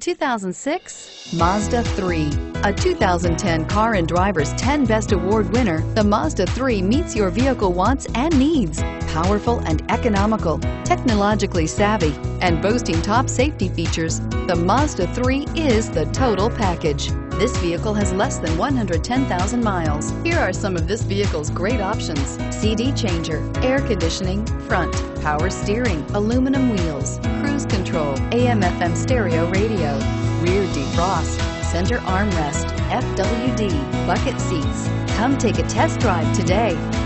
2006 Mazda 3. A 2010 Car and Driver's 10 Best Award winner, the Mazda 3 meets your vehicle wants and needs. Powerful and economical, technologically savvy, and boasting top safety features, the Mazda 3 is the total package. This vehicle has less than 110,000 miles. Here are some of this vehicle's great options: CD changer, air conditioning, front, power steering, aluminum wheels, cruise control, AM/FM stereo radio, rear defrost, center armrest, FWD, bucket seats. Come take a test drive today.